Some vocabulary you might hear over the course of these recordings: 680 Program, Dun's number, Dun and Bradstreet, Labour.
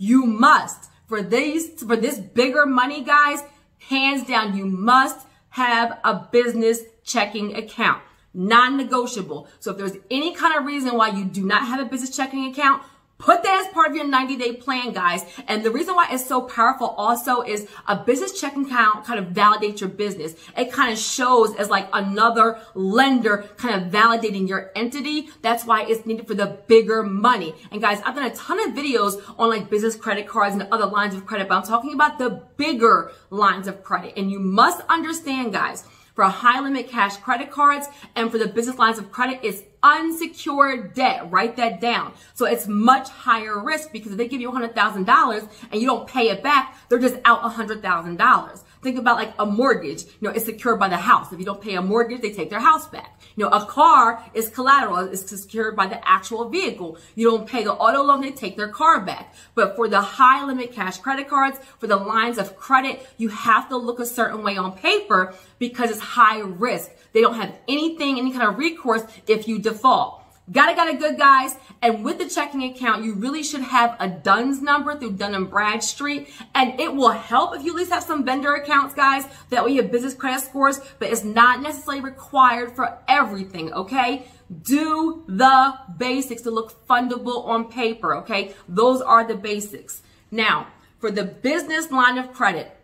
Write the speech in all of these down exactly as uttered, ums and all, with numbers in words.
You must. For these, for this bigger money, guys, hands down, you must have a business checking account. Non-negotiable. So if there's any kind of reason why you do not have a business checking account, put that as part of your ninety day plan, guys. And the reason why it's so powerful also is a business checking account kind of validates your business. It kind of shows as like another lender kind of validating your entity. That's why it's needed for the bigger money. And guys, I've done a ton of videos on like business credit cards and other lines of credit, but I'm talking about the bigger lines of credit. And you must understand, guys, for high limit cash credit cards and for the business lines of credit, it's unsecured debt. Write that down. So it's much higher risk, because if they give you one hundred thousand dollars and you don't pay it back, they're just out one hundred thousand dollars. Think about like a mortgage. You know, it's secured by the house. If you don't pay a mortgage, they take their house back. You know, a car is collateral. It's secured by the actual vehicle. You don't pay the auto loan, they take their car back. But for the high limit cash credit cards, for the lines of credit, you have to look a certain way on paper because it's high risk. They don't have anything, any kind of recourse if you default. Gotta, gotta good, guys. And with the checking account, you really should have a Dun's number through Dun and Bradstreet. And it will help if you at least have some vendor accounts, guys. That way you have business credit scores, but it's not necessarily required for everything, okay? Do the basics to look fundable on paper, okay? Those are the basics. Now, for the business line of credit,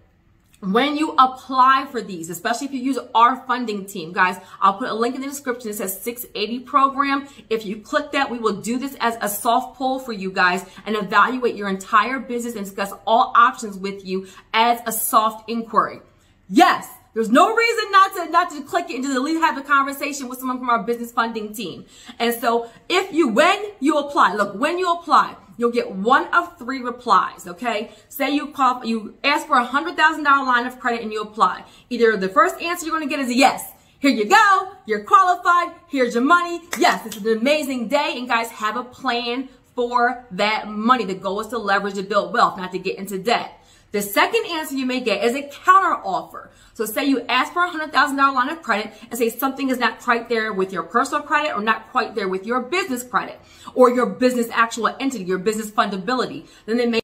when you apply for these, especially if you use our funding team, guys, I'll put a link in the description. It says six eighty Program. If you click that, we will do this as a soft poll for you guys and evaluate your entire business and discuss all options with you as a soft inquiry. Yes. There's no reason not to not to click it and just at least have a conversation with someone from our business funding team. And so if you, when you apply, look, when you apply, you'll get one of three replies, okay? Say you call, you ask for a one hundred thousand dollars line of credit and you apply. Either the first answer you're going to get is a yes. Here you go. You're qualified. Here's your money. Yes, this is an amazing day. And guys, have a plan for that money. The goal is to leverage to build wealth, not to get into debt. The second answer you may get is a counter offer. So say you ask for a one hundred thousand dollars line of credit and say something is not quite there with your personal credit or not quite there with your business credit or your business actual entity, your business fundability. Then they may